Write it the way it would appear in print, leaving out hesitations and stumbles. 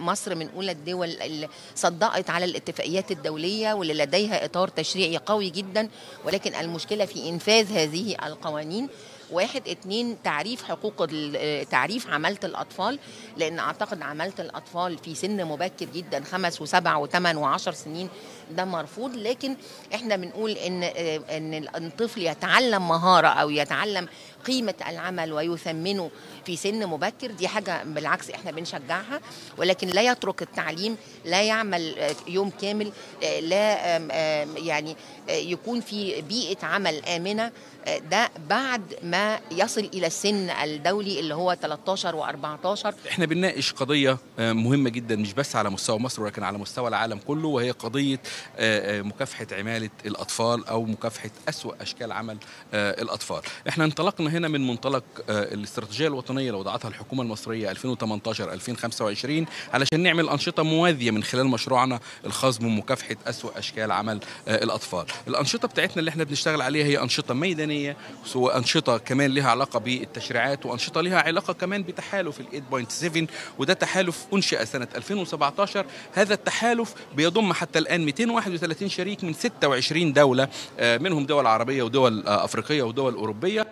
مصر من أولى الدول اللي صدقت على الاتفاقيات الدولية واللي لديها إطار تشريعي قوي جدا، ولكن المشكلة في إنفاذ هذه القوانين. 1، 2، تعريف عمالة الأطفال، لأن أعتقد عمالة الأطفال في سن مبكر جدا 5 و7 و8 و10 سنين ده مرفوض، لكن احنا بنقول إن الطفل يتعلم مهارة أو يتعلم قيمة العمل ويثمنه في سن مبكر، دي حاجة بالعكس احنا بنشجعها، ولكن لا يترك التعليم، لا يعمل يوم كامل، لا يعني يكون في بيئة عمل آمنة، ده بعد ما يصل إلى السن الدولي اللي هو 13 و14. احنا بنناقش قضية مهمة جدا مش بس على مستوى مصر ولكن على مستوى العالم كله، وهي قضية مكافحة عمالة الأطفال أو مكافحة أسوأ أشكال عمل الأطفال. احنا انطلقنا هنا من منطلق الاستراتيجية الوطنية اللي وضعتها الحكومة المصرية 2018-2025 علشان نعمل أنشطة موازية من خلال مشروعنا الخاص بمكافحة أسوأ أشكال عمل الأطفال. الأنشطة بتاعتنا اللي احنا بنشتغل عليها هي أنشطة ميدانية، وأنشطة كمان لها علاقة بالتشريعات، وأنشطة لها علاقة كمان بتحالف ال 8.7، وده تحالف أنشئ سنة 2017. هذا التحالف بيضم حتى الآن 231 شريك من 26 دولة، منهم دول عربية ودول أفريقية ودول أوروبية.